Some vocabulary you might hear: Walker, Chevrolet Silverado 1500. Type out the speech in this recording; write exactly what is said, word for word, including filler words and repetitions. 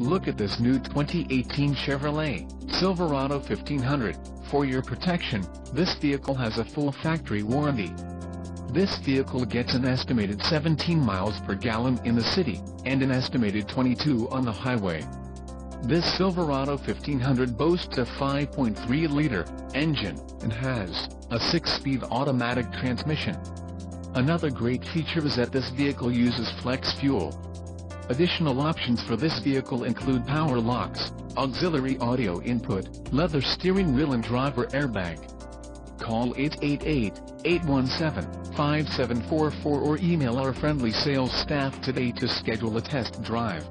Look at this new twenty eighteen Chevrolet Silverado fifteen hundred. For your protection, this vehicle has a full factory warranty. This vehicle gets an estimated seventeen miles per gallon in the city, and an estimated twenty-two on the highway. This Silverado fifteen hundred boasts a five point three liter engine, and has a six-speed automatic transmission. Another great feature is that this vehicle uses flex fuel. Additional options for this vehicle include power locks, auxiliary audio input, leather steering wheel and driver airbag. Call eight eight eight, eight one seven, five seven four four or email our friendly sales staff today to schedule a test drive.